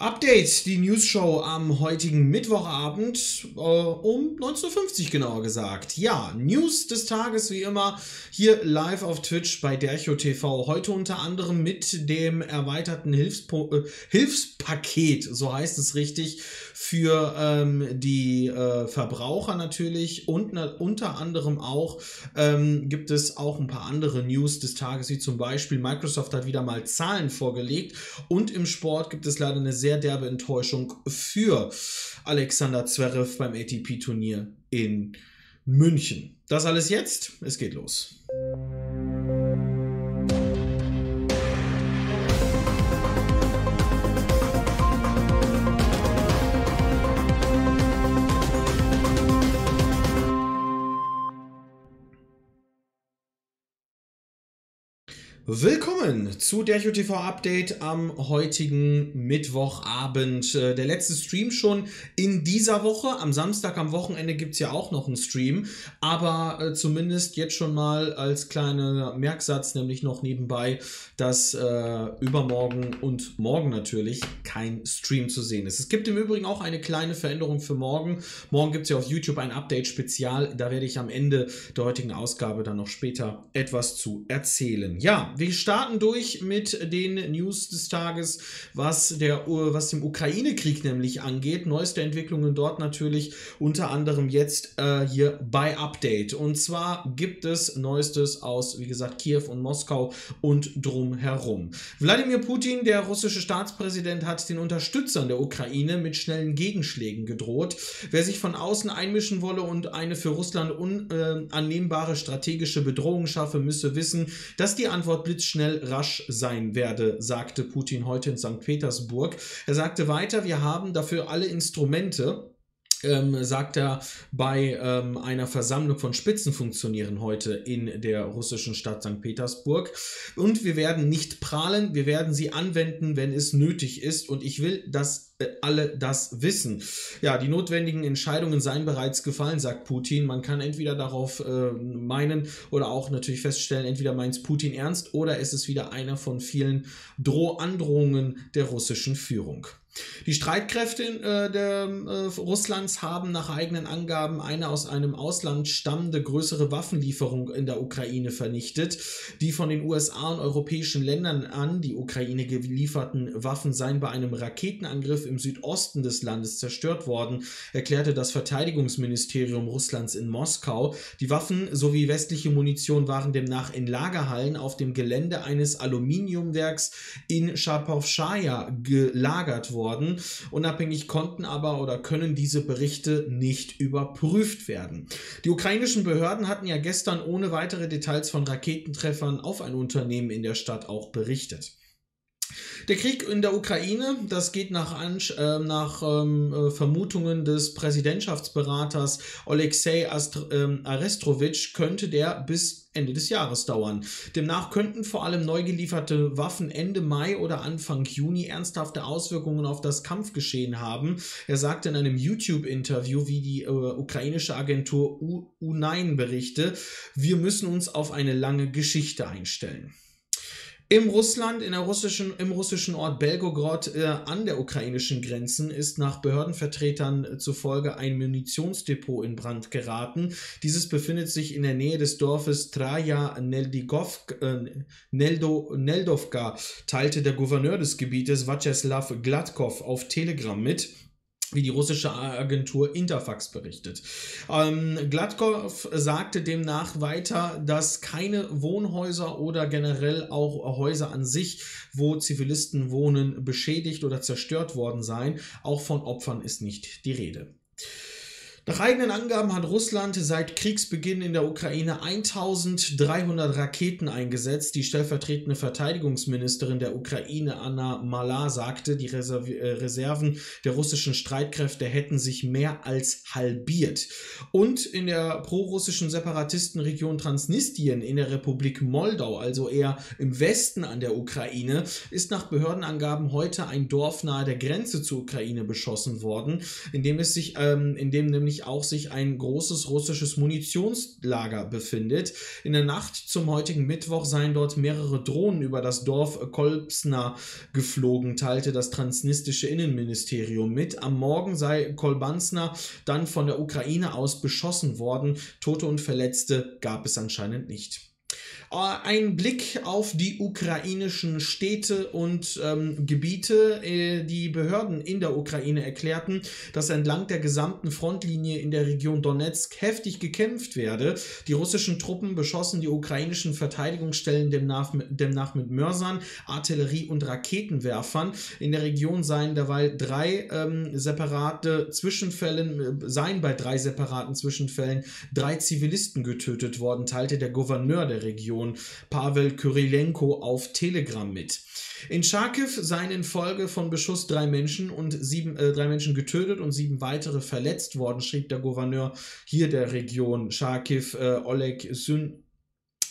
Update, die News-Show am heutigen Mittwochabend um 19.50 Uhr genauer gesagt. Ja, News des Tages wie immer hier live auf Twitch bei Derchotv. Heute unter anderem mit dem erweiterten Hilfspaket, so heißt es richtig, für die Verbraucher natürlich und unter anderem auch gibt es auch ein paar andere News des Tages, wie zum Beispiel Microsoft hat wieder mal Zahlen vorgelegt und im Sport gibt es leider eine sehr derbe Enttäuschung für Alexander Zverev beim ATP-Turnier in München. Das alles jetzt, es geht los. Willkommen zu Derchotv Update am heutigen Mittwochabend. Der letzte Stream schon in dieser Woche. Am Samstag, am Wochenende gibt es ja auch noch einen Stream. Aber zumindest jetzt schon mal als kleiner Merksatz, nämlich noch nebenbei, dass übermorgen und morgen natürlich kein Stream zu sehen ist. Es gibt im Übrigen auch eine kleine Veränderung für morgen. Morgen gibt es ja auf YouTube ein Update-Spezial. Da werde ich am Ende der heutigen Ausgabe dann noch später etwas zu erzählen. Ja, wir starten durch mit den News des Tages, was den Ukraine-Krieg nämlich angeht. Neueste Entwicklungen dort natürlich unter anderem jetzt hier bei Update. Und zwar gibt es Neuestes aus, wie gesagt, Kiew und Moskau und drumherum. Wladimir Putin, der russische Staatspräsident, hat den Unterstützern der Ukraine mit schnellen Gegenschlägen gedroht. Wer sich von außen einmischen wolle und eine für Russland unannehmbare strategische Bedrohung schaffe, müsse wissen, dass die Antwort blitzschnell rasch sein werde, sagte Putin heute in St. Petersburg. Er sagte weiter, wir haben dafür alle Instrumente, sagt er bei einer Versammlung von Spitzenfunktionären heute in der russischen Stadt St. Petersburg. Und wir werden nicht prahlen, wir werden sie anwenden, wenn es nötig ist. Und ich will, dass alle das wissen. Ja, die notwendigen Entscheidungen seien bereits gefallen, sagt Putin. Man kann entweder darauf meinen oder auch natürlich feststellen, entweder meint es Putin ernst oder es ist wieder einer von vielen Androhungen der russischen Führung. Die Streitkräfte Russlands haben nach eigenen Angaben eine aus einem Ausland stammende größere Waffenlieferung in der Ukraine vernichtet. Die von den USA und europäischen Ländern an die Ukraine gelieferten Waffen seien bei einem Raketenangriff im Südosten des Landes zerstört worden, erklärte das Verteidigungsministerium Russlands in Moskau. Die Waffen sowie westliche Munition waren demnach in Lagerhallen auf dem Gelände eines Aluminiumwerks in Charkiw gelagert worden. Unabhängig konnten aber oder können diese Berichte nicht überprüft werden. Die ukrainischen Behörden hatten ja gestern ohne weitere Details von Raketentreffern auf ein Unternehmen in der Stadt auch berichtet. Der Krieg in der Ukraine, das geht nach Vermutungen des Präsidentschaftsberaters Alexej Arestrovich, könnte der bis Ende des Jahres dauern. Demnach könnten vor allem neu gelieferte Waffen Ende Mai oder Anfang Juni ernsthafte Auswirkungen auf das Kampfgeschehen haben. Er sagte in einem YouTube-Interview, wie die ukrainische Agentur U-U9 berichte, wir müssen uns auf eine lange Geschichte einstellen. Im russischen Ort Belgorod an der ukrainischen Grenze ist nach Behördenvertretern zufolge ein Munitionsdepot in Brand geraten. Dieses befindet sich in der Nähe des Dorfes Neldovka, teilte der Gouverneur des Gebietes Wjatscheslaw Gladkow auf Telegram mit, wie die russische Agentur Interfax berichtet. Gladkow sagte demnach weiter, dass keine Wohnhäuser oder generell auch Häuser an sich, wo Zivilisten wohnen, beschädigt oder zerstört worden seien. Auch von Opfern ist nicht die Rede. Nach eigenen Angaben hat Russland seit Kriegsbeginn in der Ukraine 1300 Raketen eingesetzt. Die stellvertretende Verteidigungsministerin der Ukraine, Anna Malar, sagte, die Reserven der russischen Streitkräfte hätten sich mehr als halbiert. Und in der prorussischen Separatistenregion Transnistien in der Republik Moldau, also eher im Westen an der Ukraine, ist nach Behördenangaben heute ein Dorf nahe der Grenze zur Ukraine beschossen worden, in dem nämlich nämlich auch sich ein großes russisches Munitionslager befindet. In der Nacht zum heutigen Mittwoch seien dort mehrere Drohnen über das Dorf Kolbsna geflogen, teilte das transnistrische Innenministerium mit. Am Morgen sei Kolbsna dann von der Ukraine aus beschossen worden. Tote und Verletzte gab es anscheinend nicht. Ein Blick auf die ukrainischen Städte und Gebiete. Die Behörden in der Ukraine erklärten, dass entlang der gesamten Frontlinie in der Region Donetsk heftig gekämpft werde. Die russischen Truppen beschossen die ukrainischen Verteidigungsstellen demnach mit Mörsern, Artillerie und Raketenwerfern. In der Region seien derweil bei drei separaten Zwischenfällen 3 Zivilisten getötet worden, teilte der Gouverneur der Region, Pavel Kyrylenko, auf Telegram mit. In Charkiw seien infolge von Beschuss 3 Menschen getötet und 7 weitere verletzt worden, schrieb der Gouverneur hier der Region Charkiw, Oleh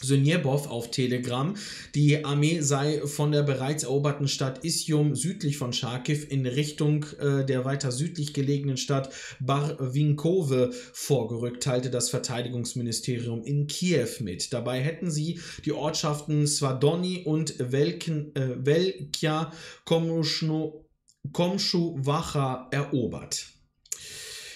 Synjehubow, auf Telegram. Die Armee sei von der bereits eroberten Stadt Isium südlich von Charkiw in Richtung der weiter südlich gelegenen Stadt Barwinkove vorgerückt, teilte das Verteidigungsministerium in Kiew mit. Dabei hätten sie die Ortschaften Svadoni und Velkja Komschuwacha erobert.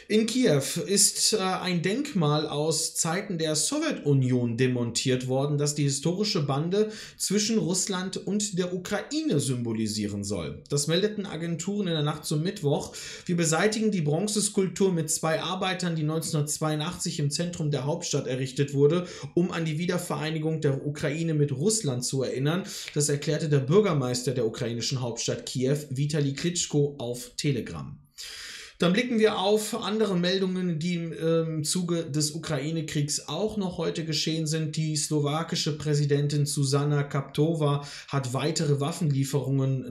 In Kiew ist ein Denkmal aus Zeiten der Sowjetunion demontiert worden, das die historische Bande zwischen Russland und der Ukraine symbolisieren soll. Das meldeten Agenturen in der Nacht zum Mittwoch. Wir beseitigen die Bronzeskulptur mit 2 Arbeitern, die 1982 im Zentrum der Hauptstadt errichtet wurde, um an die Wiedervereinigung der Ukraine mit Russland zu erinnern. Das erklärte der Bürgermeister der ukrainischen Hauptstadt Kiew, Vitali Klitschko, auf Telegram. Dann blicken wir auf andere Meldungen, die im Zuge des Ukraine-Kriegs auch noch heute geschehen sind. Die slowakische Präsidentin Zuzana Kaptova hat weitere Waffenlieferungen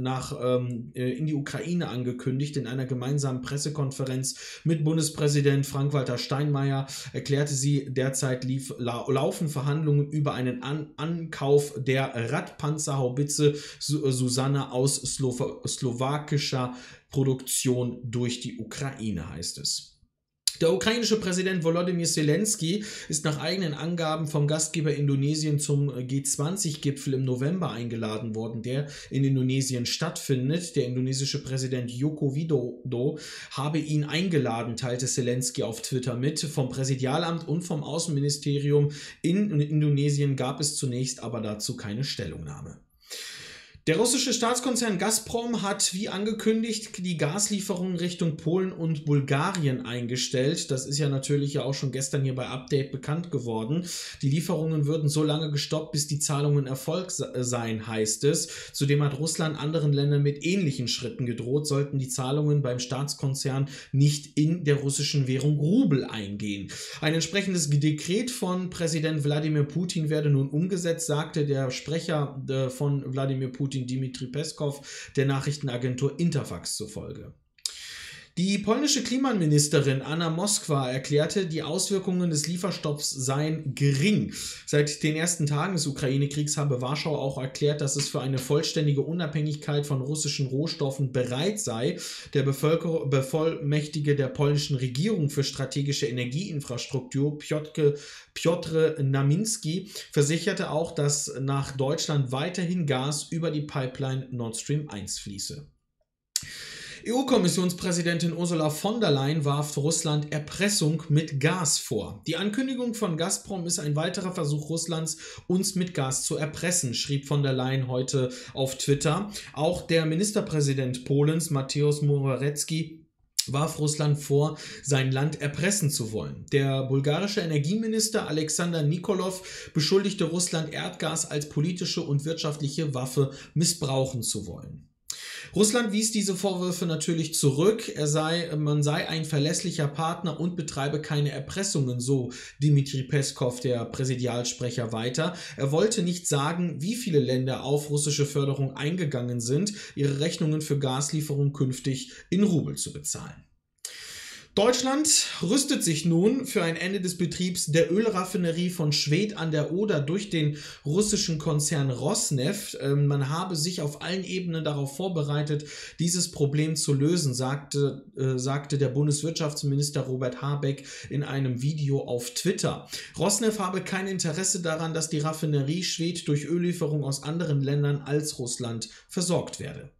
in die Ukraine angekündigt. In einer gemeinsamen Pressekonferenz mit Bundespräsident Frank-Walter Steinmeier erklärte sie, derzeit laufen Verhandlungen über einen Ankauf der Radpanzerhaubitze Susanna aus slowakischer Produktion durch die Ukraine, heißt es. Der ukrainische Präsident Volodymyr Selenskyj ist nach eigenen Angaben vom Gastgeber Indonesien zum G20-Gipfel im November eingeladen worden, der in Indonesien stattfindet. Der indonesische Präsident Joko Widodo habe ihn eingeladen, teilte Selenskyj auf Twitter mit. Vom Präsidialamt und vom Außenministerium in Indonesien gab es zunächst aber dazu keine Stellungnahme. Der russische Staatskonzern Gazprom hat, wie angekündigt, die Gaslieferungen Richtung Polen und Bulgarien eingestellt. Das ist ja natürlich auch schon gestern hier bei Update bekannt geworden. Die Lieferungen würden so lange gestoppt, bis die Zahlungen Erfolg seien, heißt es. Zudem hat Russland anderen Ländern mit ähnlichen Schritten gedroht, sollten die Zahlungen beim Staatskonzern nicht in der russischen Währung Rubel eingehen. Ein entsprechendes Dekret von Präsident Wladimir Putin werde nun umgesetzt, sagte der Sprecher von Wladimir Putin, Dmitri Peskow, der Nachrichtenagentur Interfax zufolge. Die polnische Klimaministerin Anna Moskwa erklärte, die Auswirkungen des Lieferstopps seien gering. Seit den ersten Tagen des Ukraine-Kriegs habe Warschau auch erklärt, dass es für eine vollständige Unabhängigkeit von russischen Rohstoffen bereit sei. Der Bevollmächtigte der polnischen Regierung für strategische Energieinfrastruktur, Piotr Naminski, versicherte auch, dass nach Deutschland weiterhin Gas über die Pipeline Nord Stream 1 fließe. EU-Kommissionspräsidentin Ursula von der Leyen warf Russland Erpressung mit Gas vor. Die Ankündigung von Gazprom ist ein weiterer Versuch Russlands, uns mit Gas zu erpressen, schrieb von der Leyen heute auf Twitter. Auch der Ministerpräsident Polens, Mateusz Morawiecki, warf Russland vor, sein Land erpressen zu wollen. Der bulgarische Energieminister Alexander Nikolov beschuldigte Russland, Erdgas als politische und wirtschaftliche Waffe missbrauchen zu wollen. Russland wies diese Vorwürfe natürlich zurück. Man sei ein verlässlicher Partner und betreibe keine Erpressungen, so Dmitri Peskow, der Präsidialsprecher, weiter. Er wollte nicht sagen, wie viele Länder auf russische Förderung eingegangen sind, ihre Rechnungen für Gaslieferungen künftig in Rubel zu bezahlen. Deutschland rüstet sich nun für ein Ende des Betriebs der Ölraffinerie von Schwedt an der Oder durch den russischen Konzern Rosneft. Man habe sich auf allen Ebenen darauf vorbereitet, dieses Problem zu lösen, sagte der Bundeswirtschaftsminister Robert Habeck in einem Video auf Twitter. Rosneft habe kein Interesse daran, dass die Raffinerie Schwedt durch Öllieferung aus anderen Ländern als Russland versorgt werde.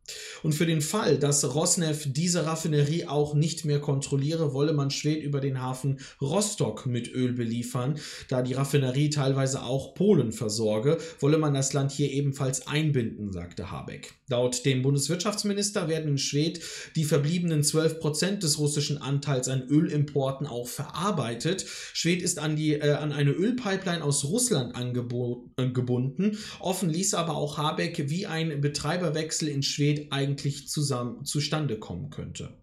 Und für den Fall, dass Rosneft diese Raffinerie auch nicht mehr kontrolliere, wolle man Schwedt über den Hafen Rostock mit Öl beliefern. Da die Raffinerie teilweise auch Polen versorge, wolle man das Land hier ebenfalls einbinden, sagte Habeck. Laut dem Bundeswirtschaftsminister werden in Schwedt die verbliebenen 12% des russischen Anteils an Ölimporten auch verarbeitet. Schwedt ist an eine Ölpipeline aus Russland angebunden. Offen ließ aber auch Habeck, wie ein Betreiberwechsel in Schwedt eigentlich zustande kommen könnte.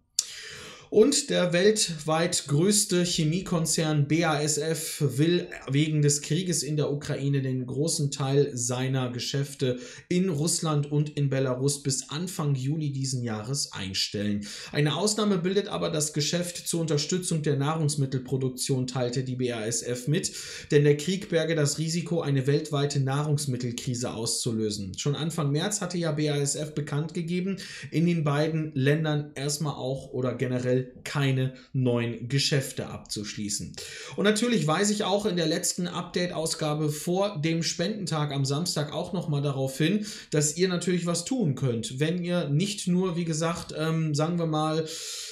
Und der weltweit größte Chemiekonzern BASF will wegen des Krieges in der Ukraine den großen Teil seiner Geschäfte in Russland und in Belarus bis Anfang Juli diesen Jahres einstellen. Eine Ausnahme bildet aber das Geschäft zur Unterstützung der Nahrungsmittelproduktion, teilte die BASF mit, denn der Krieg berge das Risiko, eine weltweite Nahrungsmittelkrise auszulösen. Schon Anfang März hatte ja BASF bekannt gegeben, in den beiden Ländern erstmal auch oder generell keine neuen Geschäfte abzuschließen. Und natürlich weise ich auch in der letzten Update-Ausgabe vor dem Spendentag am Samstag auch nochmal darauf hin, dass ihr natürlich was tun könnt, wenn ihr nicht nur, wie gesagt, sagen wir mal,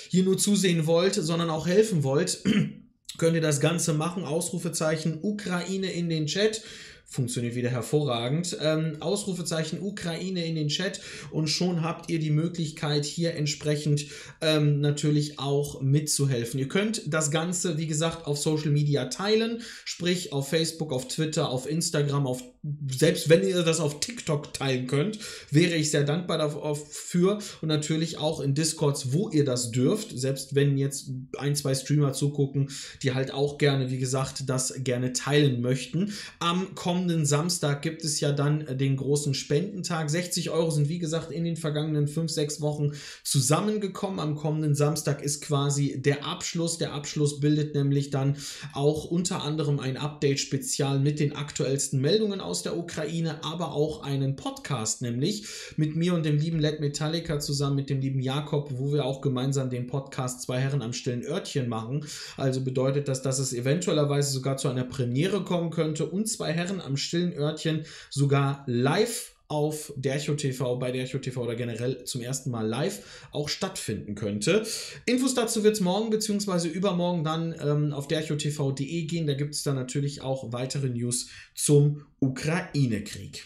hier nur zusehen wollt, sondern auch helfen wollt, könnt ihr das Ganze machen. Ausrufezeichen Ukraine in den Chat. Funktioniert wieder hervorragend. Ausrufezeichen Ukraine in den Chat und schon habt ihr die Möglichkeit, hier entsprechend natürlich auch mitzuhelfen. Ihr könnt das Ganze, wie gesagt, auf Social Media teilen, sprich auf Facebook, auf Twitter, auf Instagram, auf selbst wenn ihr das auf TikTok teilen könnt, wäre ich sehr dankbar dafür und natürlich auch in Discords, wo ihr das dürft, selbst wenn jetzt ein, zwei Streamer zugucken, die halt auch gerne, wie gesagt, das gerne teilen möchten. Am kommenden Samstag gibt es ja dann den großen Spendentag. 60 Euro sind, wie gesagt, in den vergangenen 5-6 Wochen zusammengekommen. Am kommenden Samstag ist quasi der Abschluss. Der Abschluss bildet nämlich dann auch unter anderem ein Update-Spezial mit den aktuellsten Meldungen aus der Ukraine, aber auch einen Podcast, nämlich mit mir und dem lieben Led Metallica zusammen mit dem lieben Jakob, wo wir auch gemeinsam den Podcast Zwei Herren am stillen Örtchen machen. Also bedeutet das, dass es eventuellerweise sogar zu einer Premiere kommen könnte und Zwei Herren am stillen Örtchen sogar live auf Derchotv, bei Derchotv oder generell zum ersten Mal live auch stattfinden könnte. Infos dazu wird es morgen bzw. übermorgen dann auf derchotv.de gehen. Da gibt es dann natürlich auch weitere News zum Ukraine-Krieg.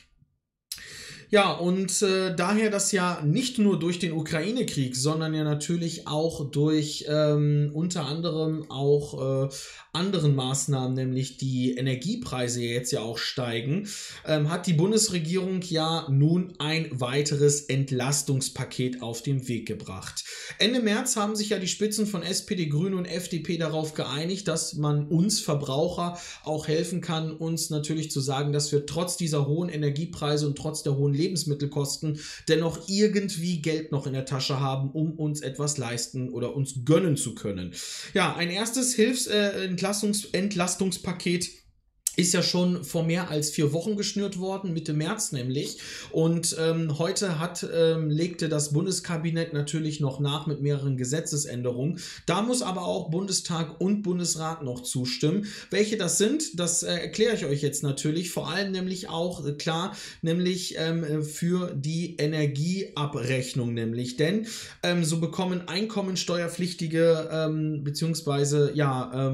Ja, und daher, dass ja nicht nur durch den Ukraine-Krieg, sondern ja natürlich auch durch unter anderem auch anderen Maßnahmen, nämlich die Energiepreise jetzt ja auch steigen, hat die Bundesregierung ja nun ein weiteres Entlastungspaket auf den Weg gebracht. Ende März haben sich ja die Spitzen von SPD, Grüne und FDP darauf geeinigt, dass man uns Verbraucher auch helfen kann, uns natürlich zu sagen, dass wir trotz dieser hohen Energiepreise und trotz der hohen Lebensmittelkosten dennoch irgendwie Geld noch in der Tasche haben, um uns etwas leisten oder uns gönnen zu können. Ja, ein erstes Entlastungspaket ist ja schon vor mehr als 4 Wochen geschnürt worden, Mitte März nämlich. Und heute legte das Bundeskabinett natürlich noch nach mit mehreren Gesetzesänderungen. Da muss aber auch Bundestag und Bundesrat noch zustimmen. Welche das sind, das erkläre ich euch jetzt natürlich. Vor allem nämlich auch, klar, nämlich für die Energieabrechnung nämlich. Denn so bekommen einkommensteuerpflichtige beziehungsweise, ja,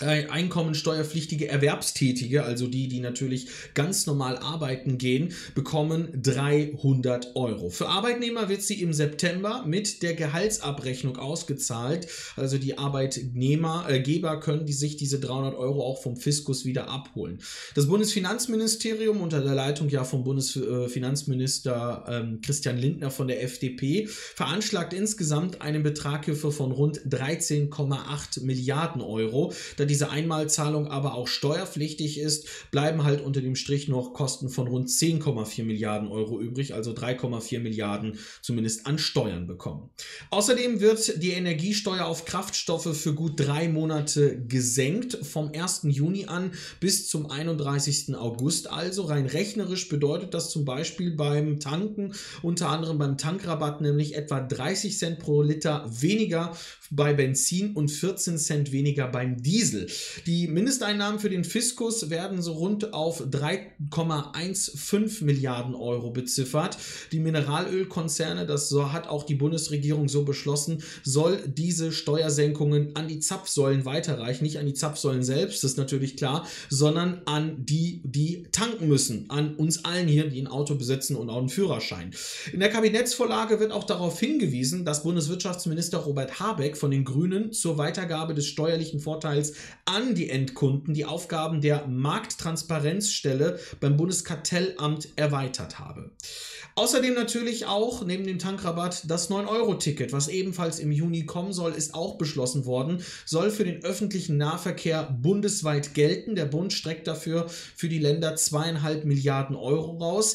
einkommensteuerpflichtige Erwerbstätige, also die natürlich ganz normal arbeiten gehen, bekommen 300 Euro. Für Arbeitnehmer wird sie im September mit der Gehaltsabrechnung ausgezahlt. Also die Arbeitgeber können sich diese 300 Euro auch vom Fiskus wieder abholen. Das Bundesfinanzministerium unter der Leitung ja vom Bundesfinanzminister Christian Lindner von der FDP veranschlagt insgesamt einen Betrag hierfür von rund 13,8 Milliarden Euro. Da Da diese Einmalzahlung aber auch steuerpflichtig ist, bleiben halt unter dem Strich noch Kosten von rund 10,4 Milliarden Euro übrig, also 3,4 Milliarden zumindest an Steuern bekommen. Außerdem wird die Energiesteuer auf Kraftstoffe für gut 3 Monate gesenkt, vom 1. Juni an bis zum 31. August also. Rein rechnerisch bedeutet das zum Beispiel beim Tanken, unter anderem beim Tankrabatt, nämlich etwa 30 Cent pro Liter weniger bei Benzin und 14 Cent weniger beim Diesel. Die Mindesteinnahmen für den Fiskus werden so rund auf 3,15 Milliarden Euro beziffert. Die Mineralölkonzerne, das hat auch die Bundesregierung so beschlossen, soll diese Steuersenkungen an die Zapfsäulen weiterreichen. Nicht an die Zapfsäulen selbst, das ist natürlich klar, sondern an die, die tanken müssen. An uns allen hier, die ein Auto besitzen und auch einen Führerschein. In der Kabinettsvorlage wird auch darauf hingewiesen, dass Bundeswirtschaftsminister Robert Habeck von den Grünen zur Weitergabe des steuerlichen Vorteils an die Endkunden die Aufgaben der Markttransparenzstelle beim Bundeskartellamt erweitert habe. Außerdem natürlich auch neben dem Tankrabatt das 9-Euro-Ticket, was ebenfalls im Juni kommen soll, ist auch beschlossen worden, soll für den öffentlichen Nahverkehr bundesweit gelten. Der Bund streckt dafür für die Länder 2,5 Milliarden Euro raus.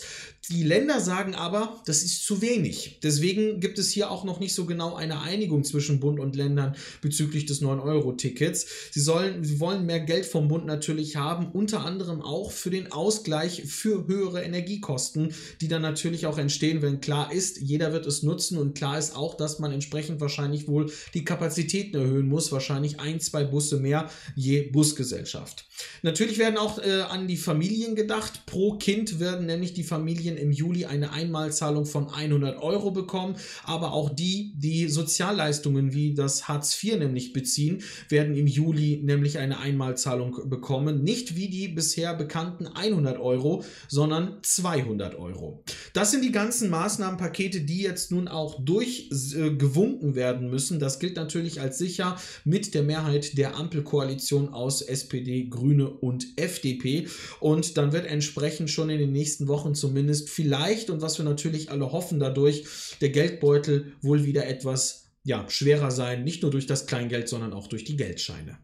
Die Länder sagen aber, das ist zu wenig. Deswegen gibt es hier auch noch nicht so genau eine Einigung zwischen Bund und Ländern bezüglich des 9-Euro-Tickets. Sie wollen mehr Geld vom Bund natürlich haben, unter anderem auch für den Ausgleich für höhere Energiekosten, die dann natürlich auch entstehen, wenn klar ist, jeder wird es nutzen und klar ist auch, dass man entsprechend wahrscheinlich wohl die Kapazitäten erhöhen muss, wahrscheinlich 1-2 Busse mehr je Busgesellschaft. Natürlich werden auch an die Familien gedacht. Pro Kind werden nämlich die Familien im Juli eine Einmalzahlung von 100 Euro bekommen, aber auch die, die Sozialleistungen wie das Hartz IV nämlich beziehen, werden im Juli nämlich eine Einmalzahlung bekommen. Nicht wie die bisher bekannten 100 Euro, sondern 200 Euro. Das sind die ganzen Maßnahmenpakete, die jetzt nun auch durchgewunken werden müssen. Das gilt natürlich als sicher mit der Mehrheit der Ampelkoalition aus SPD, Grüne und FDP. Und dann wird entsprechend schon in den nächsten Wochen zumindest vielleicht, und was wir natürlich alle hoffen dadurch, der Geldbeutel wohl wieder etwas schwerer sein, nicht nur durch das Kleingeld, sondern auch durch die Geldscheine.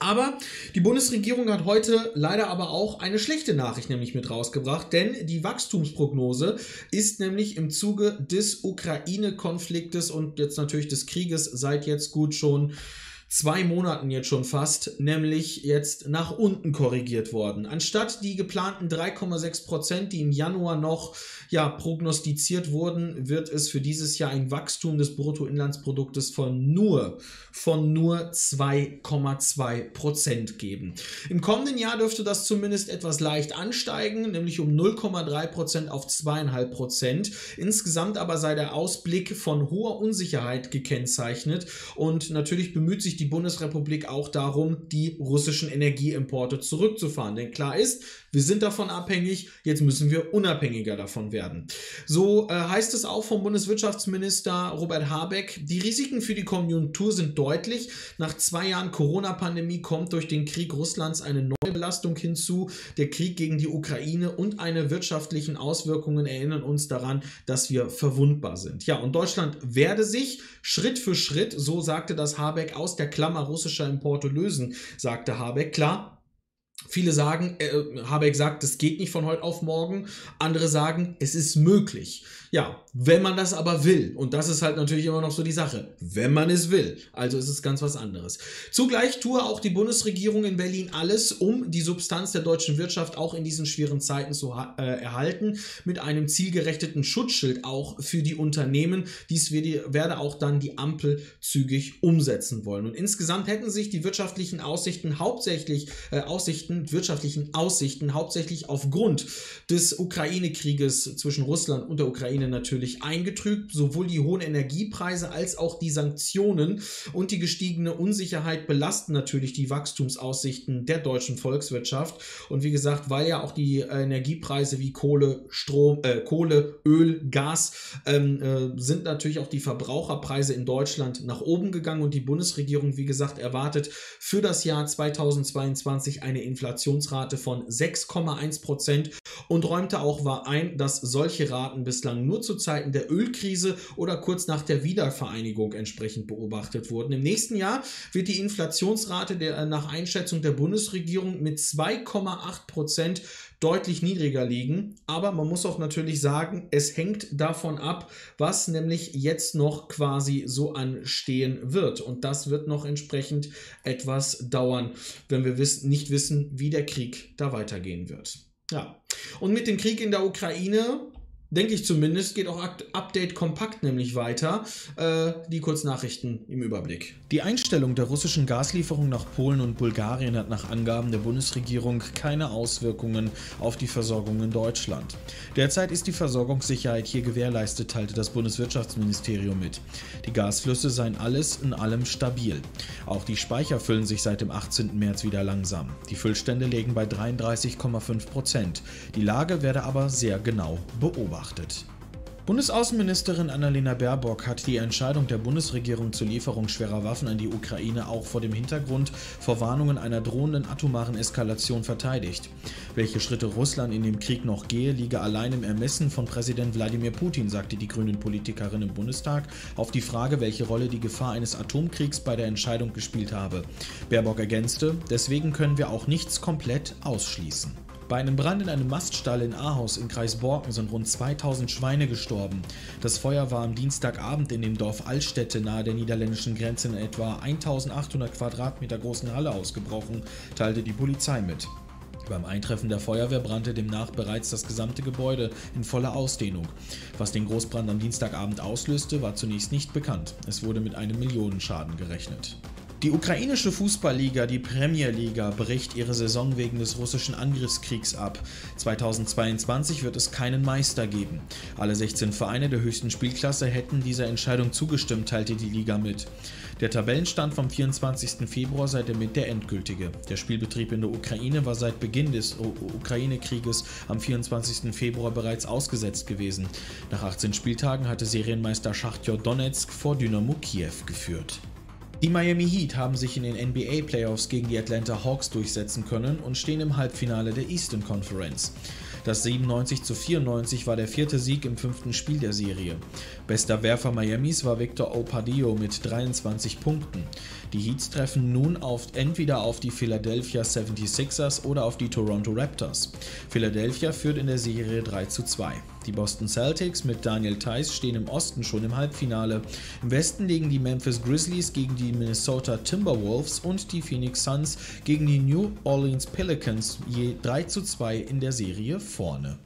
Aber die Bundesregierung hat heute leider aber auch eine schlechte Nachricht nämlich mit rausgebracht, denn die Wachstumsprognose ist nämlich im Zuge des Ukraine-Konfliktes und jetzt natürlich des Krieges seit jetzt gut schon 2 Monaten jetzt schon fast, nämlich jetzt nach unten korrigiert worden. Anstatt die geplanten 3,6%, die im Januar noch prognostiziert wurden, wird es für dieses Jahr ein Wachstum des Bruttoinlandsproduktes von nur 2,2% geben. Im kommenden Jahr dürfte das zumindest etwas leicht ansteigen, nämlich um 0,3% auf 2,5%. Insgesamt aber sei der Ausblick von hoher Unsicherheit gekennzeichnet und natürlich bemüht sich die Bundesrepublik auch darum, die russischen Energieimporte zurückzufahren. Denn klar ist, wir sind davon abhängig, jetzt müssen wir unabhängiger davon werden. So heißt es auch vom Bundeswirtschaftsminister Robert Habeck, die Risiken für die Konjunktur sind deutlich. Nach 2 Jahren Corona-Pandemie kommt durch den Krieg Russlands eine neue Belastung hinzu. Der Krieg gegen die Ukraine und eine wirtschaftlichen Auswirkungen erinnern uns daran, dass wir verwundbar sind. Ja, und Deutschland werde sich Schritt für Schritt, so sagte das Habeck, aus der Klammer russischer Importe lösen, sagte Habeck. Klar, viele sagen, Habeck sagt, das geht nicht von heute auf morgen. Andere sagen, es ist möglich. Ja, wenn man das aber will. Und das ist halt natürlich immer noch so die Sache. Wenn man es will. Also ist es ganz was anderes. Zugleich tue auch die Bundesregierung in Berlin alles, um die Substanz der deutschen Wirtschaft auch in diesen schweren Zeiten zu erhalten. Mit einem zielgerechteten Schutzschild auch für die Unternehmen. Dies werde auch dann die Ampel zügig umsetzen wollen. Und insgesamt hätten sich die wirtschaftlichen Aussichten hauptsächlich aufgrund des Ukraine-Krieges zwischen Russland und der Ukraine natürlich eingetrübt. Sowohl die hohen Energiepreise als auch die Sanktionen und die gestiegene Unsicherheit belasten natürlich die Wachstumsaussichten der deutschen Volkswirtschaft. Und wie gesagt, weil ja auch die Energiepreise wie Kohle, Öl, Gas sind natürlich auch die Verbraucherpreise in Deutschland nach oben gegangen und die Bundesregierung, wie gesagt, erwartet für das Jahr 2022 eine Inflation Inflationsrate von 6,1% und räumte auch ein, dass solche Raten bislang nur zu Zeiten der Ölkrise oder kurz nach der Wiedervereinigung entsprechend beobachtet wurden. Im nächsten Jahr wird die Inflationsrate nach Einschätzung der Bundesregierung mit 2,8% deutlich niedriger liegen. Aber man muss auch natürlich sagen, es hängt davon ab, was nämlich jetzt noch quasi so anstehen wird. Und das wird noch entsprechend etwas dauern, wenn wir nicht wissen, wie der Krieg da weitergehen wird. Ja, und mit dem Krieg in der Ukraine, denke ich zumindest, geht auch Update kompakt nämlich weiter. Die Kurznachrichten im Überblick. Die Einstellung der russischen Gaslieferung nach Polen und Bulgarien hat nach Angaben der Bundesregierung keine Auswirkungen auf die Versorgung in Deutschland. Derzeit ist die Versorgungssicherheit hier gewährleistet, teilte das Bundeswirtschaftsministerium mit. Die Gasflüsse seien alles in allem stabil. Auch die Speicher füllen sich seit dem 18. März wieder langsam. Die Füllstände liegen bei 33,5%. Die Lage werde aber sehr genau beobachtet. Bundesaußenministerin Annalena Baerbock hat die Entscheidung der Bundesregierung zur Lieferung schwerer Waffen an die Ukraine auch vor dem Hintergrund vor Warnungen einer drohenden atomaren Eskalation verteidigt. Welche Schritte Russland in dem Krieg noch gehe, liege allein im Ermessen von Präsident Wladimir Putin, sagte die Grünen-Politikerin im Bundestag auf die Frage, welche Rolle die Gefahr eines Atomkriegs bei der Entscheidung gespielt habe. Baerbock ergänzte: Deswegen können wir auch nichts komplett ausschließen. Bei einem Brand in einem Maststall in Ahaus im Kreis Borken sind rund 2000 Schweine gestorben. Das Feuer war am Dienstagabend in dem Dorf Altstätte nahe der niederländischen Grenze in etwa 1800 Quadratmeter großen Halle ausgebrochen, teilte die Polizei mit. Beim Eintreffen der Feuerwehr brannte demnach bereits das gesamte Gebäude in voller Ausdehnung. Was den Großbrand am Dienstagabend auslöste, war zunächst nicht bekannt. Es wurde mit einem Millionenschaden gerechnet. Die ukrainische Fußballliga, die Premier Liga, bricht ihre Saison wegen des russischen Angriffskriegs ab. 2022 wird es keinen Meister geben. Alle 16 Vereine der höchsten Spielklasse hätten dieser Entscheidung zugestimmt, teilte die Liga mit. Der Tabellenstand vom 24. Februar sei damit der endgültige. Der Spielbetrieb in der Ukraine war seit Beginn des Ukraine-Krieges am 24. Februar bereits ausgesetzt gewesen. Nach 18 Spieltagen hatte Serienmeister Schachtjor Donetsk vor Dynamo Kiew geführt. Die Miami Heat haben sich in den NBA-Playoffs gegen die Atlanta Hawks durchsetzen können und stehen im Halbfinale der Eastern Conference. Das 97:94 war der vierte Sieg im fünften Spiel der Serie. Bester Werfer Miamis war Victor Opadio mit 23 Punkten. Die Heats treffen nun entweder auf die Philadelphia 76ers oder auf die Toronto Raptors. Philadelphia führt in der Serie 3:2. Die Boston Celtics mit Daniel Theis stehen im Osten schon im Halbfinale. Im Westen liegen die Memphis Grizzlies gegen die Minnesota Timberwolves und die Phoenix Suns gegen die New Orleans Pelicans je 3:2 in der Serie vorne.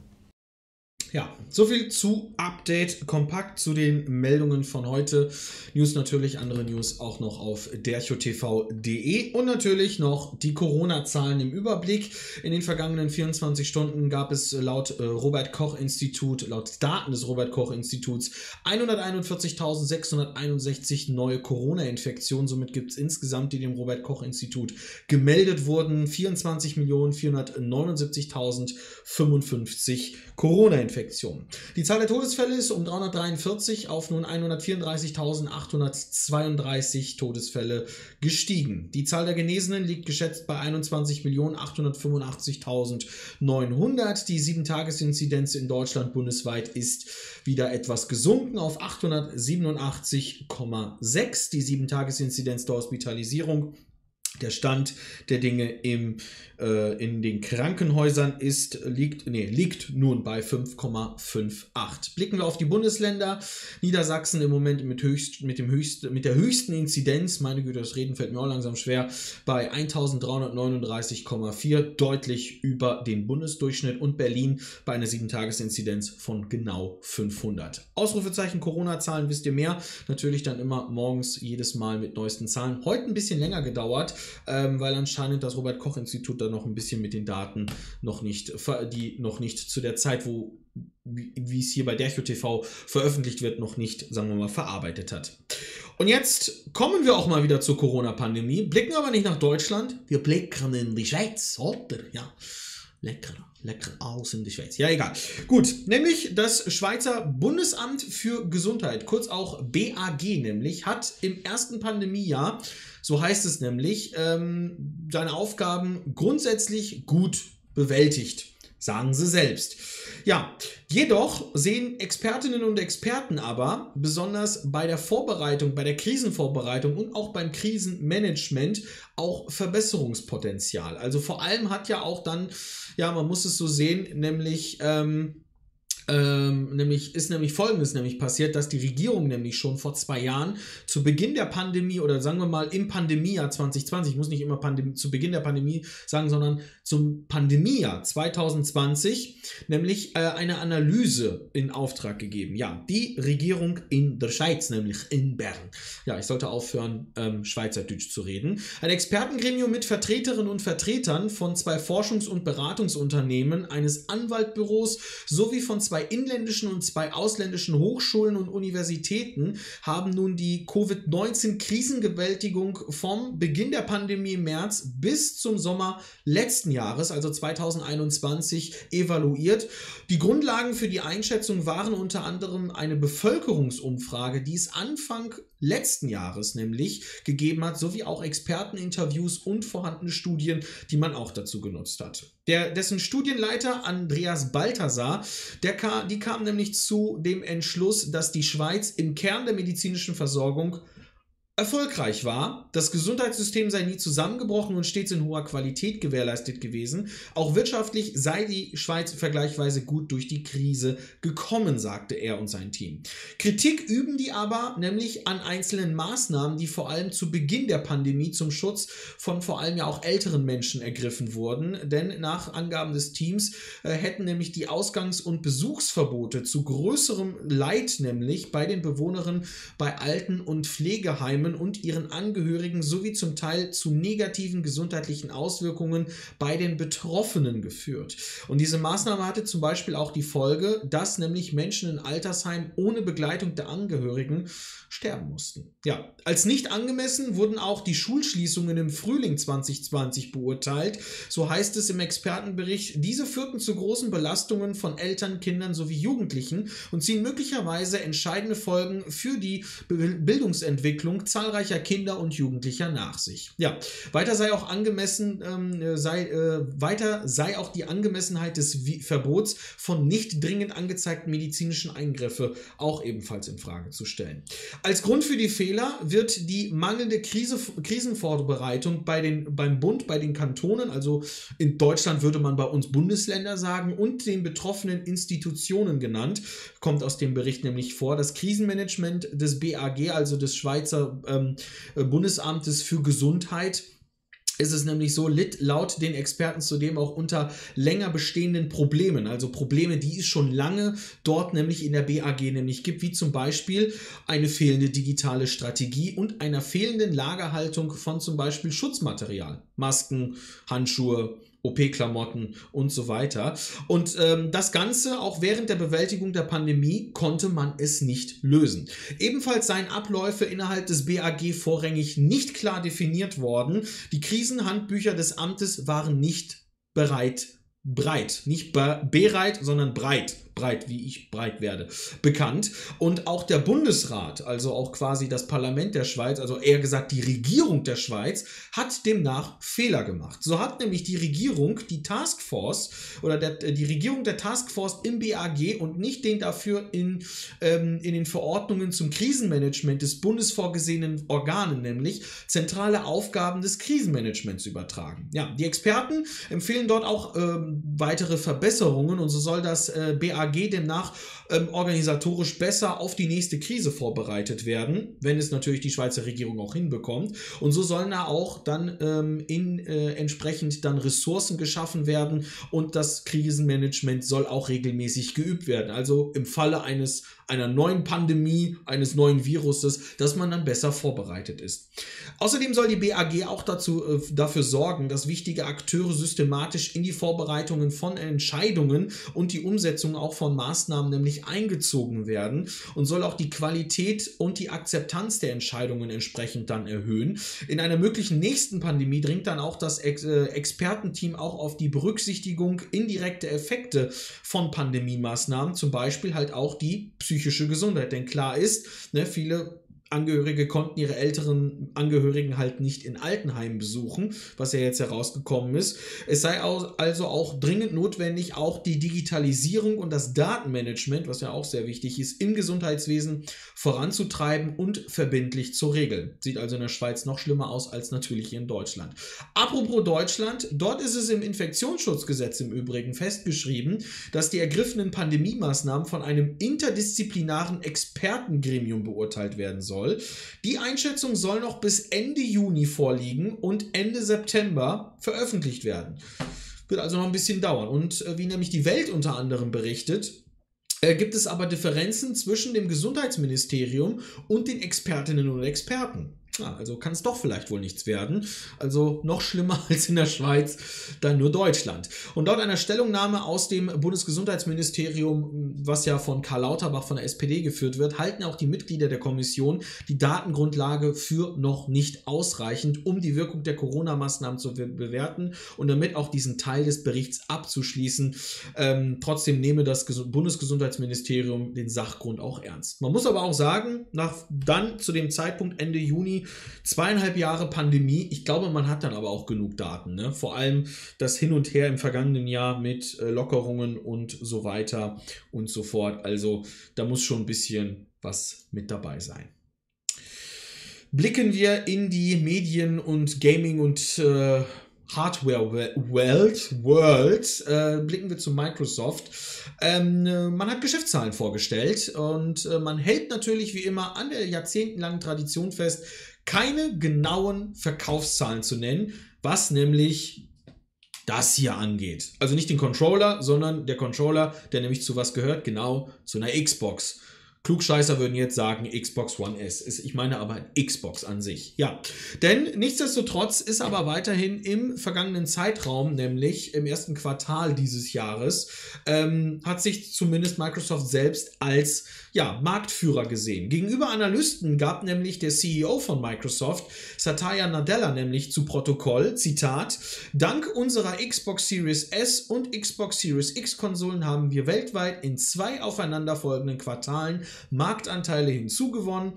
Ja, soviel zu Update kompakt zu den Meldungen von heute. News natürlich, andere News auch noch auf derchotv.de und natürlich noch die Corona-Zahlen im Überblick. In den vergangenen 24 Stunden gab es laut Robert-Koch-Institut, laut Daten des Robert-Koch-Instituts 141.661 neue Corona-Infektionen. Somit gibt es insgesamt, die dem Robert-Koch-Institut gemeldet wurden, 24.479.055 Corona-Infektionen. Die Zahl der Todesfälle ist um 343 auf nun 134.832 Todesfälle gestiegen. Die Zahl der Genesenen liegt geschätzt bei 21.885.900. Die 7-Tages-Inzidenz in Deutschland bundesweit ist wieder etwas gesunken auf 887,6. Die 7-Tages-Inzidenz der Hospitalisierung, der Stand der Dinge in den Krankenhäusern liegt nun bei 5,58. Blicken wir auf die Bundesländer. Niedersachsen im Moment mit der höchsten Inzidenz, meine Güte, das Reden fällt mir auch langsam schwer, bei 1.339,4, deutlich über den Bundesdurchschnitt, und Berlin bei einer 7-Tages-Inzidenz von genau 500. Ausrufezeichen Corona-Zahlen, wisst ihr mehr? Natürlich dann immer morgens jedes Mal mit neuesten Zahlen. Heute ein bisschen länger gedauert, weil anscheinend das Robert-Koch-Institut dann noch ein bisschen mit den Daten noch nicht zu der Zeit, wie es hier bei derchotv veröffentlicht wird, noch nicht, sagen wir mal, verarbeitet hat. Und jetzt kommen wir auch mal wieder zur Corona-Pandemie, blicken aber nicht nach Deutschland, wir blicken in die Schweiz, oder? Ja. Lecker aus in die Schweiz. Ja, egal. Gut, nämlich das Schweizer Bundesamt für Gesundheit, kurz auch BAG nämlich, hat im ersten Pandemiejahr, so heißt es nämlich, seine Aufgaben grundsätzlich gut bewältigt. Sagen sie selbst. Ja, jedoch sehen Expertinnen und Experten aber, besonders bei der Vorbereitung, bei der Krisenvorbereitung und auch beim Krisenmanagement auch Verbesserungspotenzial. Also vor allem hat ja auch dann, ja, man muss es so sehen, nämlich... ist nämlich Folgendes nämlich passiert, dass die Regierung nämlich schon vor 2 Jahren zu Beginn der Pandemie oder sagen wir mal im Pandemiejahr 2020, ich muss nicht immer zu Beginn der Pandemie sagen, sondern zum Pandemiejahr 2020 nämlich eine Analyse in Auftrag gegeben. Ja, die Regierung in der Schweiz, nämlich in Bern. Ja, ich sollte aufhören, Schweizerdeutsch zu reden. Ein Expertengremium mit Vertreterinnen und Vertretern von 2 Forschungs- und Beratungsunternehmen, eines Anwaltbüros sowie von 2 inländischen und 2 ausländischen Hochschulen und Universitäten haben nun die Covid-19-Krisengewältigung vom Beginn der Pandemie im März bis zum Sommer letzten Jahres, also 2021, evaluiert. Die Grundlagen für die Einschätzung waren unter anderem eine Bevölkerungsumfrage, die es Anfang letzten Jahres nämlich gegeben hat, sowie auch Experteninterviews und vorhandene Studien, die man auch dazu genutzt hat. Dessen Studienleiter Andreas Balthasar, die kam nämlich zu dem Entschluss, dass die Schweiz im Kern der medizinischen Versorgung erfolgreich war. Das Gesundheitssystem sei nie zusammengebrochen und stets in hoher Qualität gewährleistet gewesen. Auch wirtschaftlich sei die Schweiz vergleichsweise gut durch die Krise gekommen, sagte er und sein Team. Kritik üben die aber nämlich an einzelnen Maßnahmen, die vor allem zu Beginn der Pandemie zum Schutz von vor allem ja auch älteren Menschen ergriffen wurden. Denn nach Angaben des Teams hätten nämlich die Ausgangs- und Besuchsverbote zu größerem Leid nämlich bei den Bewohnerinnen bei Alten- und Pflegeheimen und ihren Angehörigen sowie zum Teil zu negativen gesundheitlichen Auswirkungen bei den Betroffenen geführt. Und diese Maßnahme hatte zum Beispiel auch die Folge, dass nämlich Menschen in Altersheimen ohne Begleitung der Angehörigen sterben mussten. Ja, als nicht angemessen wurden auch die Schulschließungen im Frühling 2020 beurteilt. So heißt es im Expertenbericht, diese führten zu großen Belastungen von Eltern, Kindern sowie Jugendlichen und ziehen möglicherweise entscheidende Folgen für die Bildungsentwicklung zahlreicher Kinder und Jugendlicher nach sich. Ja, weiter sei auch auch die Angemessenheit des Verbots von nicht dringend angezeigten medizinischen Eingriffe auch ebenfalls in Frage zu stellen. Als Grund für die Fehler wird die mangelnde Krisenvorbereitung beim Bund, bei den Kantonen, also in Deutschland würde man bei uns Bundesländer sagen, und den betroffenen Institutionen genannt. Kommt aus dem Bericht nämlich vor. Das Krisenmanagement des BAG, also des Schweizer Bundesamtes für Gesundheit, ist es nämlich so, litt laut den Experten zudem auch unter länger bestehenden Problemen, also Probleme, die es schon lange dort nämlich in der BAG nämlich gibt, wie zum Beispiel eine fehlende digitale Strategie und einer fehlenden Lagerhaltung von zum Beispiel Schutzmaterial, Masken, Handschuhe, OP-Klamotten und so weiter. Und das Ganze, auch während der Bewältigung der Pandemie, konnte man es nicht lösen. Ebenfalls seien Abläufe innerhalb des BAG vorrangig nicht klar definiert worden. Die Krisenhandbücher des Amtes waren nicht breit bekannt. Und auch der Bundesrat, also auch quasi das Parlament der Schweiz, also eher gesagt die Regierung der Schweiz, hat demnach Fehler gemacht. So hat nämlich die Regierung die Regierung der Taskforce im BAG und nicht den dafür in den Verordnungen zum Krisenmanagement des Bundes vorgesehenen Organen, nämlich zentrale Aufgaben des Krisenmanagements übertragen. Ja, die Experten empfehlen dort auch weitere Verbesserungen und so soll das BAG demnach organisatorisch besser auf die nächste Krise vorbereitet werden, wenn es natürlich die Schweizer Regierung auch hinbekommt. Und so sollen da auch dann entsprechend dann Ressourcen geschaffen werden und das Krisenmanagement soll auch regelmäßig geübt werden. Also im Falle einer neuen Pandemie, eines neuen Viruses, dass man dann besser vorbereitet ist. Außerdem soll die BAG auch dafür sorgen, dass wichtige Akteure systematisch in die Vorbereitungen von Entscheidungen und die Umsetzung auch auch von Maßnahmen nämlich eingezogen werden und soll auch die Qualität und die Akzeptanz der Entscheidungen entsprechend dann erhöhen. In einer möglichen nächsten Pandemie dringt dann auch das Expertenteam auch auf die Berücksichtigung indirekter Effekte von Pandemiemaßnahmen, zum Beispiel halt auch die psychische Gesundheit. Denn klar ist, ne, viele Angehörige konnten ihre älteren Angehörigen halt nicht in Altenheimen besuchen, was ja jetzt herausgekommen ist. Es sei also auch dringend notwendig, auch die Digitalisierung und das Datenmanagement, was ja auch sehr wichtig ist, im Gesundheitswesen voranzutreiben und verbindlich zu regeln. Sieht also in der Schweiz noch schlimmer aus als natürlich hier in Deutschland. Apropos Deutschland, dort ist es im Infektionsschutzgesetz im Übrigen festgeschrieben, dass die ergriffenen Pandemie-Maßnahmen von einem interdisziplinaren Expertengremium beurteilt werden sollen. Die Einschätzung soll noch bis Ende Juni vorliegen und Ende September veröffentlicht werden. Wird also noch ein bisschen dauern. Und wie nämlich die Welt unter anderem berichtet, gibt es aber Differenzen zwischen dem Gesundheitsministerium und den Expertinnen und Experten. Ja, also kann es doch vielleicht wohl nichts werden. Also noch schlimmer als in der Schweiz, dann nur Deutschland. Und laut einer Stellungnahme aus dem Bundesgesundheitsministerium, was ja von Karl Lauterbach von der SPD geführt wird, halten auch die Mitglieder der Kommission die Datengrundlage für noch nicht ausreichend, um die Wirkung der Corona-Maßnahmen zu bewerten und damit auch diesen Teil des Berichts abzuschließen. Trotzdem nehme das Bundesgesundheitsministerium den Sachgrund auch ernst. Man muss aber auch sagen, zu dem Zeitpunkt Ende Juni 2,5 Jahre Pandemie. Ich glaube, man hat dann aber auch genug Daten, ne? Vor allem das Hin und Her im vergangenen Jahr mit Lockerungen und so weiter und so fort. Also da muss schon ein bisschen was mit dabei sein. Blicken wir in die Medien- und Gaming- und Hardware World, blicken wir zu Microsoft. Man hat Geschäftszahlen vorgestellt und man hält natürlich wie immer an der jahrzehntelangen Tradition fest, keine genauen Verkaufszahlen zu nennen, was nämlich das hier angeht. Also nicht den Controller, sondern der Controller, der nämlich zu was gehört, genau zu einer Xbox. Klugscheißer würden jetzt sagen, Xbox One S. Ich meine aber Xbox an sich. Ja, denn nichtsdestotrotz ist aber weiterhin im vergangenen Zeitraum, nämlich im ersten Quartal dieses Jahres, hat sich zumindest Microsoft selbst als Marktführer gesehen. Gegenüber Analysten gab nämlich der CEO von Microsoft, Satya Nadella, nämlich zu Protokoll, Zitat, dank unserer Xbox Series S und Xbox Series X Konsolen haben wir weltweit in 2 aufeinanderfolgenden Quartalen Marktanteile hinzugewonnen.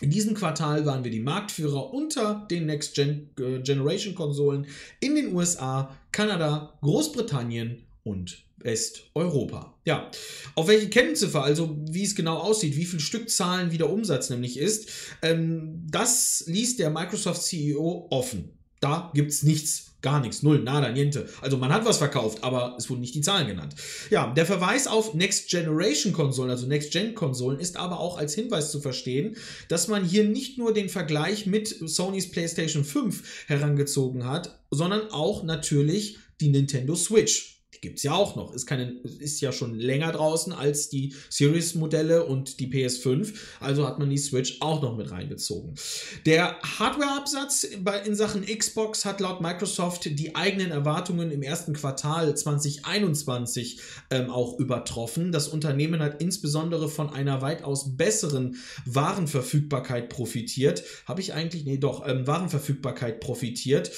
In diesem Quartal waren wir die Marktführer unter den Next-Generation-Konsolen in den USA, Kanada, Großbritannien und Westeuropa. Ja, auf welche Kennziffer, also wie es genau aussieht, wie viel Stückzahlen wie der Umsatz nämlich ist, das ließ der Microsoft-CEO offen. Da gibt es nichts, gar nichts, null, nada, niente. Also man hat was verkauft, aber es wurden nicht die Zahlen genannt. Ja, der Verweis auf Next-Generation-Konsolen, also Next-Gen-Konsolen, ist aber auch als Hinweis zu verstehen, dass man hier nicht nur den Vergleich mit Sonys PlayStation 5 herangezogen hat, sondern auch natürlich die Nintendo Switch. Die gibt es ja auch noch, ist ja schon länger draußen als die Series-Modelle und die PS5, also hat man die Switch auch noch mit reingezogen. Der Hardware-Absatz in Sachen Xbox hat laut Microsoft die eigenen Erwartungen im ersten Quartal 2021 auch übertroffen. Das Unternehmen hat insbesondere von einer weitaus besseren Warenverfügbarkeit profitiert. Warenverfügbarkeit profitiert.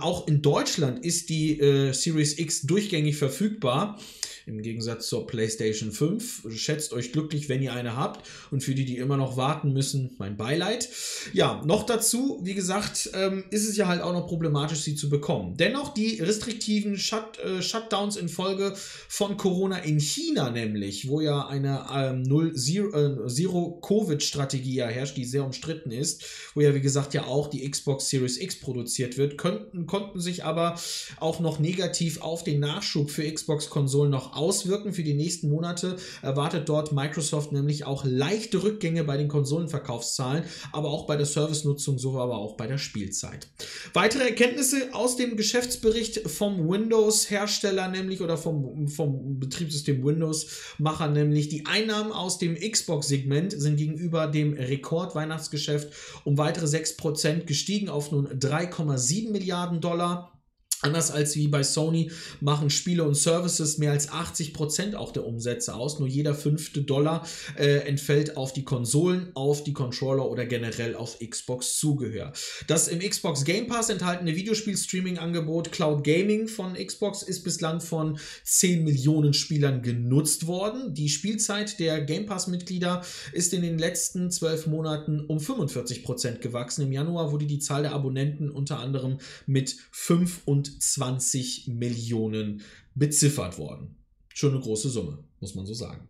Auch in Deutschland ist die Series X durch durchgängig verfügbar, im Gegensatz zur PlayStation 5. Schätzt euch glücklich, wenn ihr eine habt. Und für die, die immer noch warten müssen, mein Beileid. Ja, noch dazu, wie gesagt, ist es ja halt auch noch problematisch, sie zu bekommen. Dennoch die restriktiven Shutdowns infolge von Corona in China nämlich, wo ja eine Zero-Covid-Strategie ja herrscht, die sehr umstritten ist, wo ja, wie gesagt, ja auch die Xbox Series X produziert wird, konnten sich aber auch noch negativ auf den Nachschub für Xbox-Konsolen noch auswirken. Für die nächsten Monate erwartet dort Microsoft nämlich auch leichte Rückgänge bei den Konsolenverkaufszahlen, aber auch bei der Servicenutzung, so aber auch bei der Spielzeit. Weitere Erkenntnisse aus dem Geschäftsbericht vom Windows-Hersteller nämlich oder vom Betriebssystem Windows-Macher nämlich: die Einnahmen aus dem Xbox-Segment sind gegenüber dem Rekord-Weihnachtsgeschäft um weitere 6% gestiegen auf nun 3,7 Milliarden Dollar. Anders als wie bei Sony machen Spiele und Services mehr als 80% auch der Umsätze aus. Nur jeder 5. Dollar entfällt auf die Konsolen, auf die Controller oder generell auf Xbox-Zubehör. Das im Xbox Game Pass enthaltene Videospiel-Streaming-Angebot Cloud Gaming von Xbox ist bislang von 10 Millionen Spielern genutzt worden. Die Spielzeit der Game Pass-Mitglieder ist in den letzten 12 Monaten um 45% gewachsen. Im Januar wurde die Zahl der Abonnenten unter anderem mit 25 Millionen beziffert worden. Schon eine große Summe, muss man so sagen.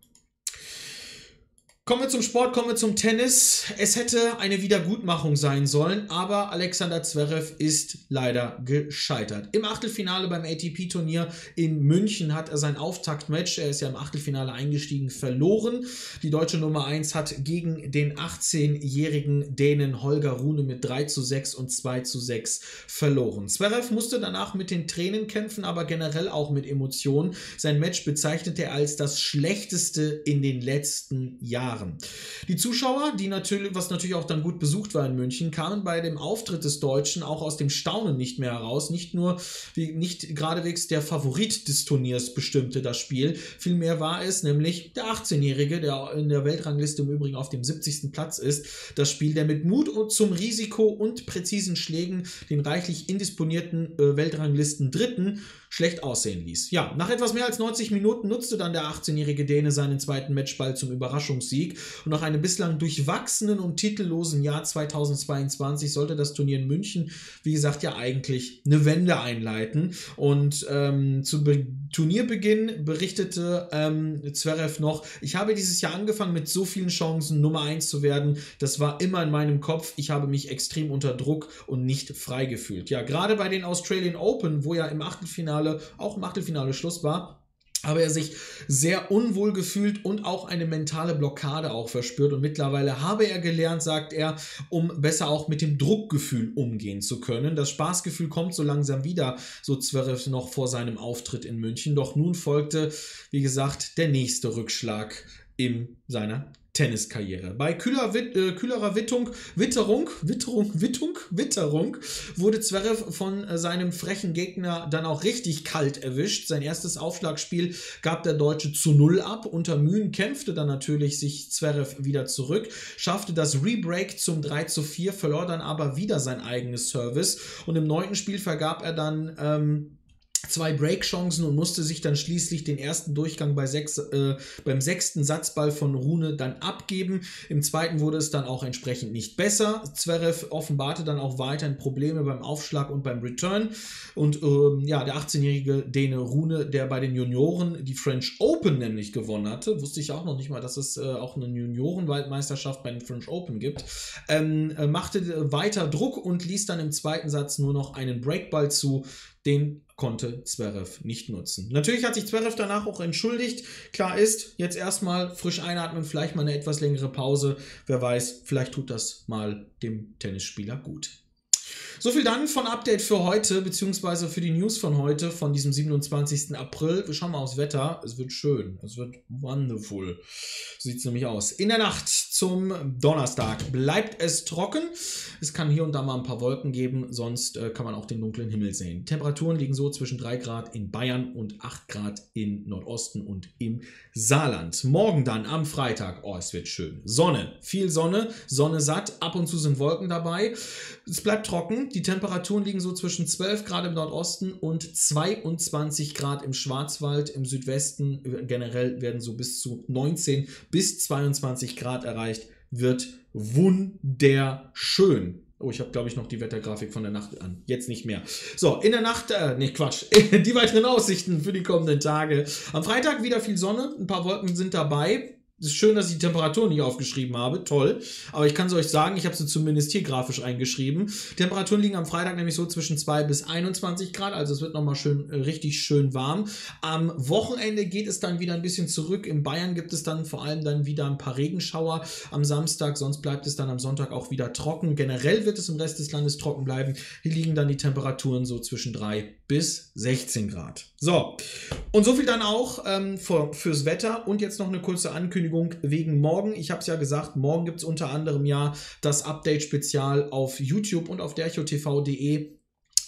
Kommen wir zum Sport, kommen wir zum Tennis. Es hätte eine Wiedergutmachung sein sollen, aber Alexander Zverev ist leider gescheitert. Im Achtelfinale beim ATP-Turnier in München hat er sein Auftaktmatch, er ist ja im Achtelfinale eingestiegen, verloren. Die deutsche Nummer 1 hat gegen den 18-jährigen Dänen Holger Rune mit 3:6 und 2:6 verloren. Zverev musste danach mit den Tränen kämpfen, aber generell auch mit Emotionen. Sein Match bezeichnete er als das schlechteste in den letzten Jahren. Die Zuschauer, die natürlich, was natürlich auch dann gut besucht war in München, kamen bei dem Auftritt des Deutschen auch aus dem Staunen nicht mehr heraus. Nicht nur, wie nicht geradewegs der Favorit des Turniers bestimmte das Spiel. Vielmehr war es nämlich der 18-Jährige, der in der Weltrangliste im Übrigen auf dem 70. Platz ist, das Spiel, der mit Mut und zum Risiko und präzisen Schlägen den reichlich indisponierten Weltranglisten Dritten schlecht aussehen ließ. Ja, nach etwas mehr als 90 Minuten nutzte dann der 18-jährige Däne seinen zweiten Matchball zum Überraschungssieg. Und nach einem bislang durchwachsenen und titellosen Jahr 2022 sollte das Turnier in München, wie gesagt, ja eigentlich eine Wende einleiten. Und zu Turnierbeginn berichtete Zverev noch: Ich habe dieses Jahr angefangen mit so vielen Chancen, Nummer 1 zu werden. Das war immer in meinem Kopf. Ich habe mich extrem unter Druck und nicht frei gefühlt. Ja, gerade bei den Australian Open, wo ja auch im Achtelfinale Schluss war, aber er sich sehr unwohl gefühlt und auch eine mentale Blockade auch verspürt. Und mittlerweile habe er gelernt, sagt er, um besser auch mit dem Druckgefühl umgehen zu können. Das Spaßgefühl kommt so langsam wieder, so Zverev noch vor seinem Auftritt in München. Doch nun folgte, wie gesagt, der nächste Rückschlag in seiner Tenniskarriere. Bei kühlerer Witterung wurde Zverev von seinem frechen Gegner dann auch richtig kalt erwischt. Sein erstes Aufschlagspiel gab der Deutsche zu 0 ab. Unter Mühen kämpfte dann natürlich sich Zverev wieder zurück, schaffte das Rebreak zum 3:4, verlor dann aber wieder sein eigenes Service und im 9. Spiel vergab er dann 2 Breakchancen und musste sich dann schließlich den ersten Durchgang beim 6. Satzball von Rune dann abgeben. Im 2. wurde es dann auch entsprechend nicht besser. Zverev offenbarte dann auch weiterhin Probleme beim Aufschlag und beim Return. Und ja, der 18-jährige Däne Rune, der bei den Junioren die French Open nämlich gewonnen hatte, wusste ich auch noch nicht mal, dass es auch eine Junioren-Weltmeisterschaft bei den French Open gibt, machte weiter Druck und ließ dann im 2. Satz nur noch einen Breakball zu, den konnte Zverev nicht nutzen. Natürlich hat sich Zverev danach auch entschuldigt. Klar ist, jetzt erstmal frisch einatmen, vielleicht mal eine etwas längere Pause. Wer weiß, vielleicht tut das mal dem Tennisspieler gut. So viel dann von Update für heute, beziehungsweise für die News von heute, von diesem 27. April. Wir schauen mal aufs Wetter. Es wird schön. Es wird wonderful. So sieht es nämlich aus. In der Nacht zum Donnerstag bleibt es trocken. Es kann hier und da mal ein paar Wolken geben, sonst kann man auch den dunklen Himmel sehen. Temperaturen liegen so zwischen 3 Grad in Bayern und 8 Grad im Nordosten und im Saarland. Morgen dann am Freitag. Oh, es wird schön. Sonne. Viel Sonne. Sonne satt. Ab und zu sind Wolken dabei. Es bleibt trocken. Die Temperaturen liegen so zwischen 12 Grad im Nordosten und 22 Grad im Schwarzwald. Im Südwesten generell werden so bis zu 19 bis 22 Grad erreicht. Wird wunderschön. Oh, ich habe, glaube ich, noch die Wettergrafik von der Nacht an. Jetzt nicht mehr. So, in der Nacht, die weiteren Aussichten für die kommenden Tage. Am Freitag wieder viel Sonne, ein paar Wolken sind dabei. Es ist schön, dass ich die Temperaturen nicht aufgeschrieben habe. Toll. Aber ich kann es euch sagen, ich habe sie zumindest hier grafisch eingeschrieben. Temperaturen liegen am Freitag nämlich so zwischen 2 bis 21 Grad. Also es wird nochmal schön, richtig schön warm. Am Wochenende geht es dann wieder ein bisschen zurück. In Bayern gibt es dann vor allem dann wieder ein paar Regenschauer am Samstag. Sonst bleibt es dann am Sonntag auch wieder trocken. Generell wird es im Rest des Landes trocken bleiben. Hier liegen dann die Temperaturen so zwischen 3 bis 16 Grad. So. Und so viel dann auch fürs Wetter. Und jetzt noch eine kurze Ankündigung wegen morgen. Ich habe es ja gesagt, morgen gibt es unter anderem ja das Update-Spezial auf YouTube und auf derchotv.de.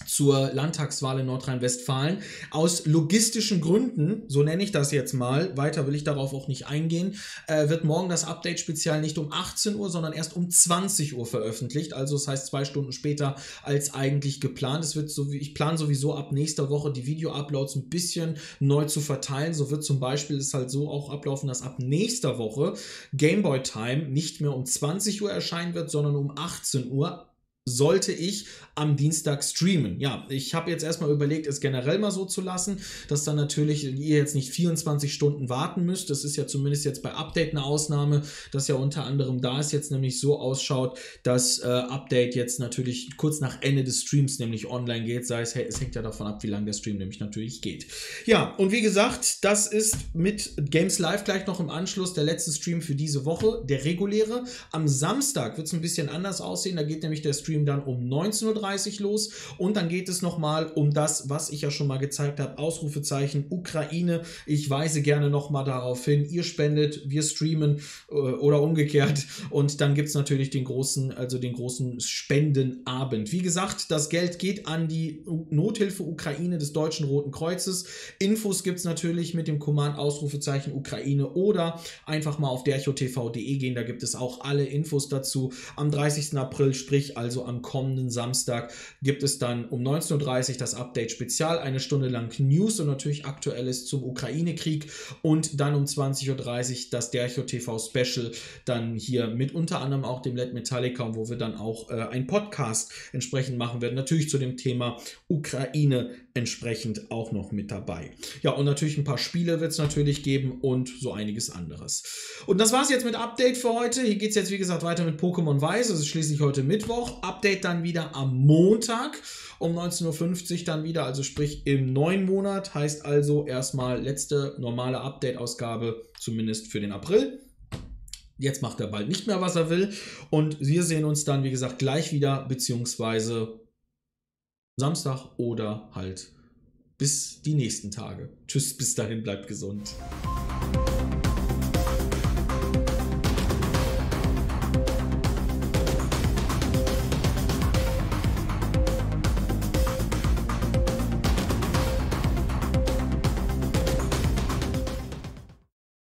zur Landtagswahl in Nordrhein-Westfalen. Aus logistischen Gründen, so nenne ich das jetzt mal, weiter will ich darauf auch nicht eingehen, wird morgen das Update-Spezial nicht um 18 Uhr, sondern erst um 20 Uhr veröffentlicht. Also das heißt 2 Stunden später als eigentlich geplant. Es wird so, ich plane sowieso ab nächster Woche die Video-Uploads ein bisschen neu zu verteilen. So wird zum Beispiel es halt so auch ablaufen, dass ab nächster Woche Gameboy Time nicht mehr um 20 Uhr erscheinen wird, sondern um 18 Uhr. Sollte ich am Dienstag streamen? Ja, ich habe jetzt erstmal überlegt, es generell mal so zu lassen, dass dann natürlich ihr jetzt nicht 24 Stunden warten müsst. Das ist ja zumindest jetzt bei Update eine Ausnahme, dass ja unter anderem da es jetzt nämlich so ausschaut, dass Update jetzt natürlich kurz nach Ende des Streams nämlich online geht. Sei es, hey, es hängt ja davon ab, wie lange der Stream nämlich natürlich geht. Ja, und wie gesagt, das ist mit Games Live gleich noch im Anschluss der letzte Stream für diese Woche, der reguläre. Am Samstag wird es ein bisschen anders aussehen, da geht nämlich der Stream dann um 19:30 Uhr los und dann geht es nochmal um das, was ich ja schon mal gezeigt habe, Ausrufezeichen Ukraine. Ich weise gerne nochmal darauf hin, ihr spendet, wir streamen oder umgekehrt und dann gibt es natürlich den großen, Spendenabend. Wie gesagt, das Geld geht an die Nothilfe Ukraine des Deutschen Roten Kreuzes. Infos gibt es natürlich mit dem Command Ausrufezeichen Ukraine oder einfach mal auf derchotv.de gehen, da gibt es auch alle Infos dazu. Am 30. April, sprich also am kommenden Samstag, gibt es dann um 19:30 Uhr das Update-Spezial, 1 Stunde lang News und natürlich Aktuelles zum Ukraine-Krieg und dann um 20:30 Uhr das Derchotv-Special, dann hier mit unter anderem auch dem Let Metallica, wo wir dann auch einen Podcast entsprechend machen werden, natürlich zu dem Thema Ukraine entsprechend auch noch mit dabei. Ja, und natürlich ein paar Spiele wird es natürlich geben und so einiges anderes. Und das war es jetzt mit Update für heute. Hier geht es jetzt, wie gesagt, weiter mit Pokémon Weiß, es ist schließlich heute Mittwoch. Update dann wieder am Montag um 19:50 Uhr dann wieder, also sprich im neuen Monat, heißt also erstmal letzte normale Update-Ausgabe, zumindest für den April. Jetzt macht er bald nicht mehr, was er will und wir sehen uns dann, wie gesagt, gleich wieder, beziehungsweise Samstag oder halt bis die nächsten Tage. Tschüss, bis dahin, bleibt gesund.